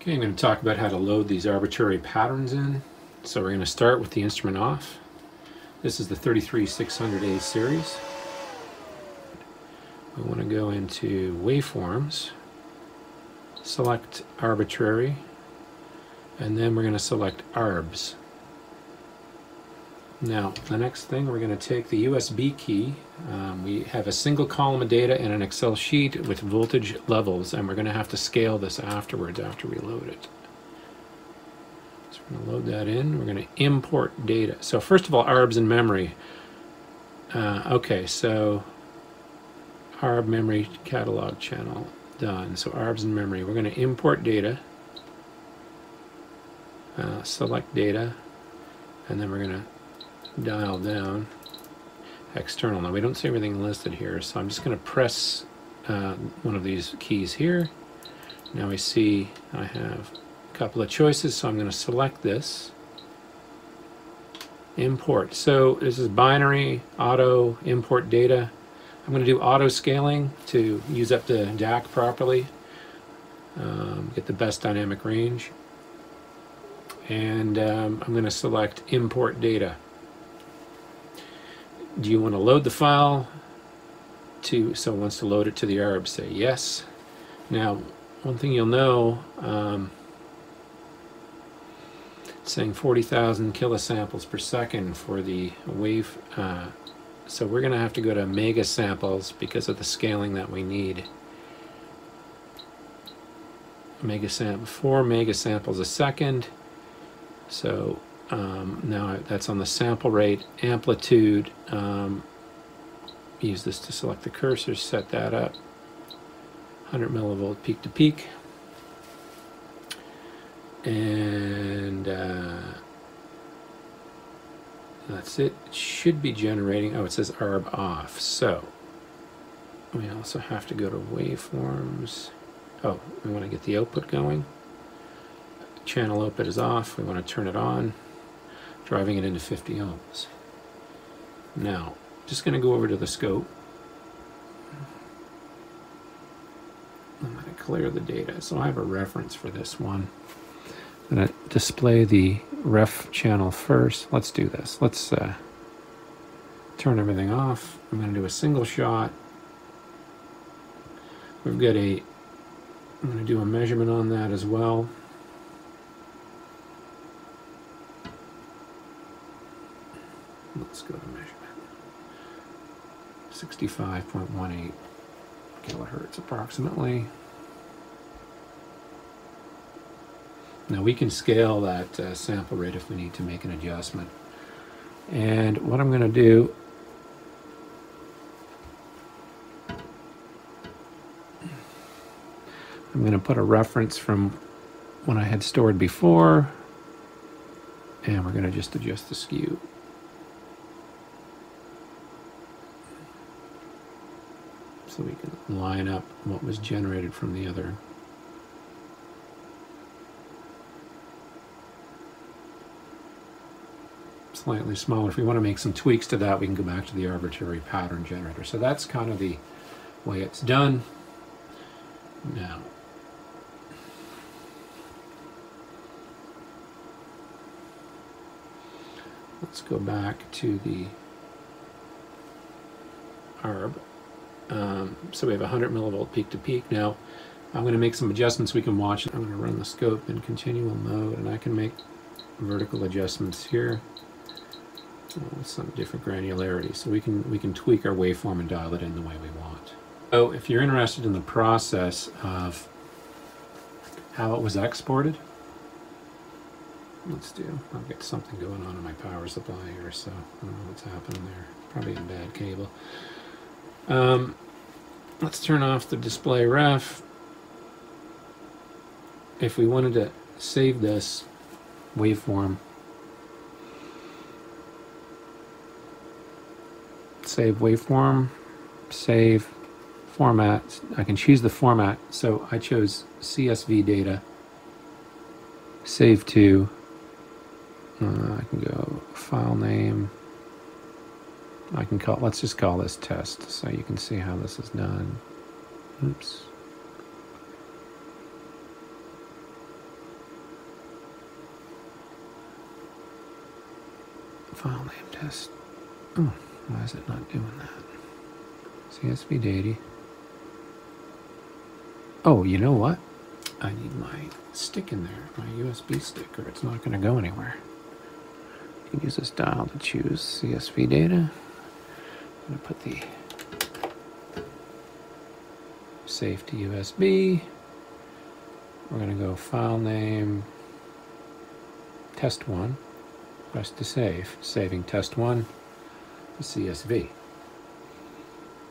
Okay, I'm going to talk about how to load these arbitrary patterns in. So we're going to start with the instrument off. This is the 33600A series. We want to go into waveforms, select arbitrary, and then we're going to select ARBs. Now the next thing, we're going to take the USB key. We have a single column of data in an Excel sheet with voltage levels, and we're going to have to scale this afterwards after we load it. So we're going to load that in. We're going to import data. So first of all, ARBs in memory. Okay, so ARB memory catalog channel done. So ARBs in memory. We're going to import data, select data, and then we're going to dial down external. Now we don't see everything listed here, so I'm just going to press one of these keys here. Now we see I have a couple of choices, so I'm going to select this, import. So this is binary, auto, import data. I'm going to do auto scaling to use up the DAC properly, get the best dynamic range, and I'm going to select import data. Do you want to load the file to, so wants to load it to the ARB, say yes. Now one thing you'll know, it's saying 40,000 kilosamples per second for the wave, so we're going to have to go to mega samples because of the scaling that we need. Mega sample, 4 mega samples a second. So now that's on the sample rate, amplitude, use this to select the cursor, set that up, 100 millivolt peak to peak, and that's it. It should be generating, oh, it says ARB off, so we also have to go to waveforms. Oh, we want to get the output going. Channel output is off, we want to turn it on, driving it into 50 ohms. Now, just going to go over to the scope. I'm going to clear the data. So I have a reference for this one. I'm going to display the ref channel first. Let's do this. Let's turn everything off. I'm going to do a single shot. We've got a, I'm going to do a measurement on that as well. Let's go to measurement. 65.18 kilohertz approximately. Now we can scale that sample rate if we need to make an adjustment. And what I'm going to do, I'm going to put a reference from when I had stored before, and we're going to just adjust the skew. So we can line up what was generated from the other. Slightly smaller. If we want to make some tweaks to that, we can go back to the arbitrary pattern generator. So that's kind of the way it's done. Now, let's go back to the ARB. So we have 100 millivolt peak to peak. Now I'm going to make some adjustments we can watch. I'm going to run the scope in continual mode, and I can make vertical adjustments here with some different granularity. So we can tweak our waveform and dial it in the way we want. So if you're interested in the process of how it was exported, let's do, I'll get something going on in my power supply here, so I don't know what's happening there. Probably a bad cable. Let's turn off the display ref. If we wanted to save this waveform, save waveform, save format. I can choose the format, so I chose CSV data, save to, I can go file name, I can call, let's just call this test so you can see how this is done. Oops. File name test. Oh, why is it not doing that? CSV deity. Oh, you know what? I need my stick in there, my USB stick, or it's not going to go anywhere. You can use this dial to choose CSV data. I'm going to put the save to USB. We're going to go file name, test 1, press to save, saving test 1 to CSV.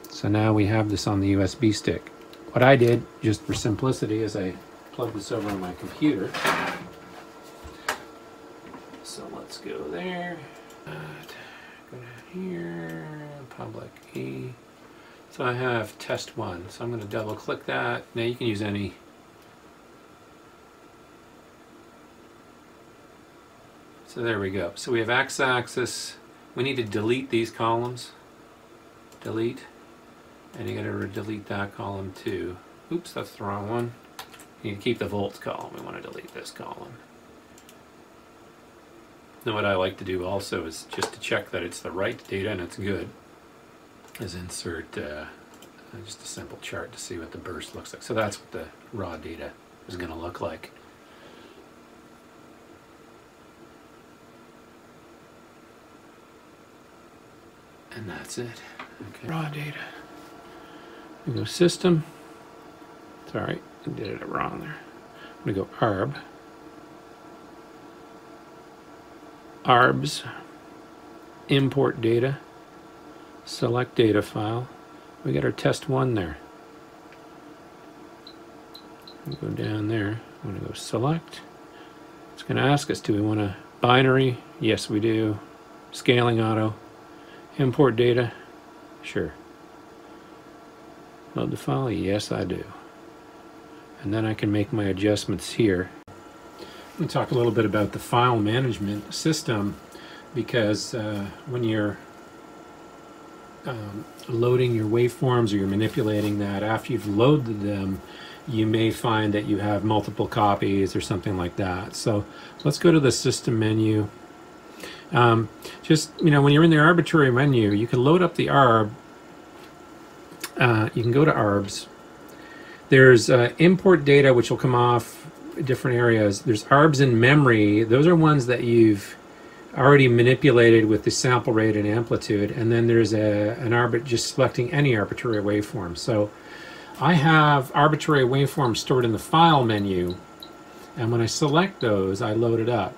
So now we have this on the USB stick. What I did, just for simplicity, is I plugged this over on my computer. So let's go there, go down here, public E. So I have test 1, so I'm going to double click that. Now you can use any . So there we go. So we have x-axis. We need to delete these columns. Delete. And you gotta delete that column too. Oops, that's the wrong one. You need to keep the volts column. We want to delete this column. Now what I like to do also is just to check that it's the right data and it's good, is insert just a simple chart to see what the burst looks like. So that's what the raw data is going to look like. And that's it. Okay. Raw data. We go system. Sorry, I did it wrong there. We go arb. Arbs. Import data. Select data file. We got our test 1 there. We go down there. I'm going to go select. It's going to ask us, do we want a binary? Yes, we do. Scaling auto. Import data? Sure. Load the file? Yes, I do. And then I can make my adjustments here. I'm going to talk a little bit about the file management system, because when you're loading your waveforms or you're manipulating that, after you've loaded them, you may find that you have multiple copies or something like that. So let's go to the system menu. Just, you know, when you're in the arbitrary menu, you can load up the arb. You can go to arbs. There's import data, which will come off different areas. There's arbs in memory. Those are ones that you've already manipulated with the sample rate and amplitude. And then there's an arb just selecting any arbitrary waveform. So I have arbitrary waveforms stored in the file menu. And when I select those, I load it up.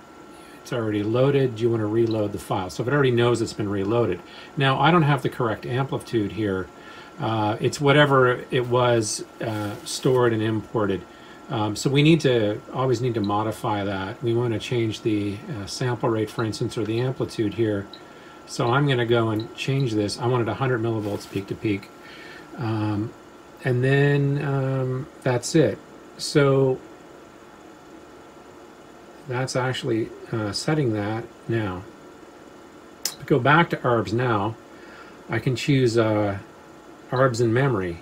It's already loaded. You want to reload the file. So if it already knows it's been reloaded. Now I don't have the correct amplitude here. It's whatever it was stored and imported. So we need to always need to modify that. We want to change the sample rate, for instance, or the amplitude here. So I'm going to go and change this. I wanted 100 millivolts peak to peak, and then that's it. So that's actually setting that now. If I go back to ARBs now, I can choose ARBs in memory.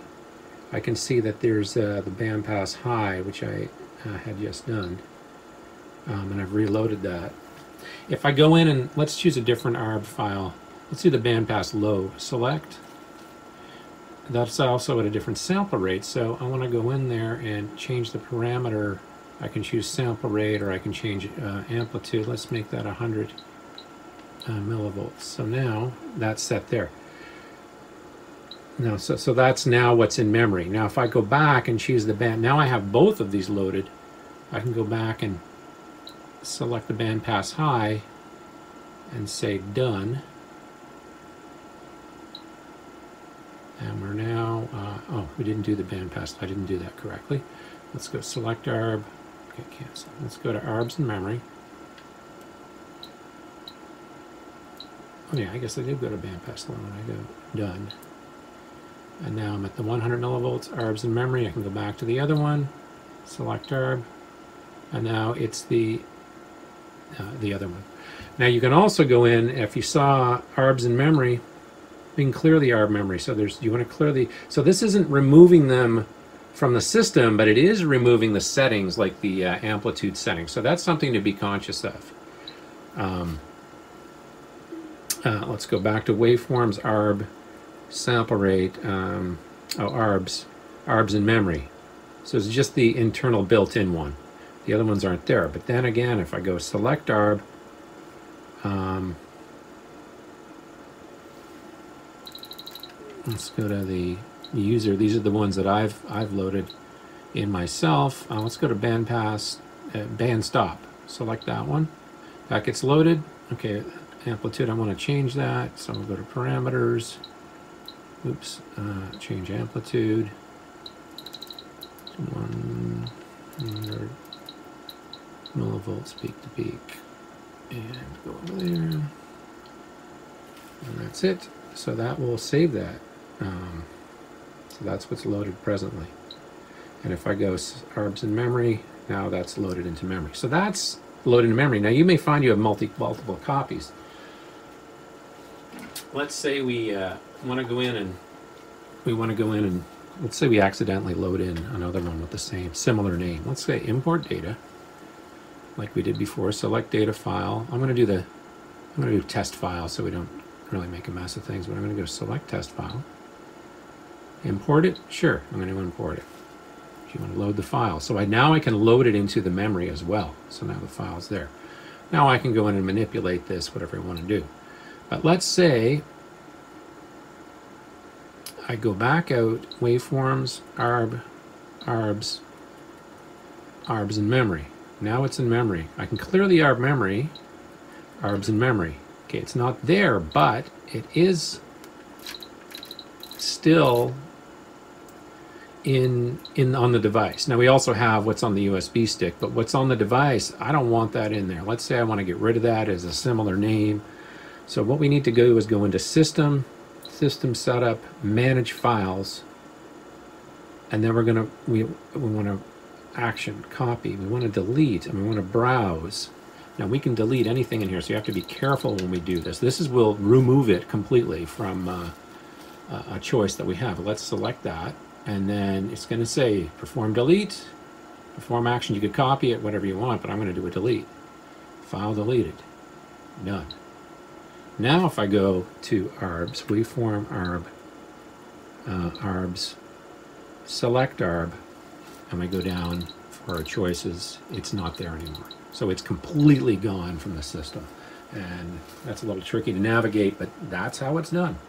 I can see that there's the bandpass high, which I had just done, and I've reloaded that. If I go in and let's choose a different ARB file, let's do the bandpass low, select. That's also at a different sample rate, so I want to go in there and change the parameter. I can choose sample rate, or I can change amplitude. Let's make that 100 millivolts. So now that's set there. Now, so that's now what's in memory. Now if I go back and choose the band, now I have both of these loaded. I can go back and select the bandpass high and say done. And we're now, oh, we didn't do the bandpass. I didn't do that correctly. Let's go select arb. Cancel. Let's go to ARBs in memory. Oh yeah, I guess I did go to bandpass low when I go done. And now I'm at the 100 millivolts ARBs in memory. I can go back to the other one, select arb, and now it's the other one. Now you can also go in, if you saw ARBs in memory, we can clear the ARB memory. So there's, you want to clear the, so this isn't removing them from the system, but it is removing the settings like the amplitude settings. So that's something to be conscious of. Let's go back to waveforms, ARB, sample rate, ARBs in memory. So it's just the internal built-in one. The other ones aren't there. But then again, if I go select ARB, let's go to the user. These are the ones that I've loaded in myself. Let's go to bandpass, bandstop. Select that one. That gets loaded. Okay, amplitude, I want to change that. So we'll go to parameters. Oops, change amplitude. 100 millivolts peak to peak. And go over there. And that's it. So that will save that. So that's what's loaded presently. And if I go ARBs in memory, now that's loaded into memory. So that's loaded into memory. Now you may find you have multiple copies. Let's say we want to go in and let's say we accidentally load in another one with the similar name. Let's say import data, like we did before. Select data file. I'm going to do test file so we don't really make a mess of things. But I'm going to go select test file. Import it. Sure, I'm going to import it. You want to load the file. So now I can load it into the memory as well. So now the file's there. Now I can go in and manipulate this, whatever I want to do. But let's say I go back out, waveforms, ARBs in memory. Now it's in memory. I can clear the ARB memory, ARBs in memory. Okay, it's not there, but it is still in on the device. Now we also have what's on the USB stick, but what's on the device, I don't want that in there. Let's say I want to get rid of that as a similar name. So what we need to do is go into System, System Setup, Manage Files, and then we want to Action, Copy, we want to Delete, and we want to Browse. Now we can delete anything in here, so you have to be careful when we do this. This will remove it completely from a choice that we have. Let's select that. And then it's going to say perform delete, perform action. You could copy it, whatever you want, but I'm going to do a delete. File deleted. Done. Now if I go to ARBs, waveform ARB, ARBs, select ARB, and we go down for our choices, it's not there anymore. So it's completely gone from the system. And that's a little tricky to navigate, but that's how it's done.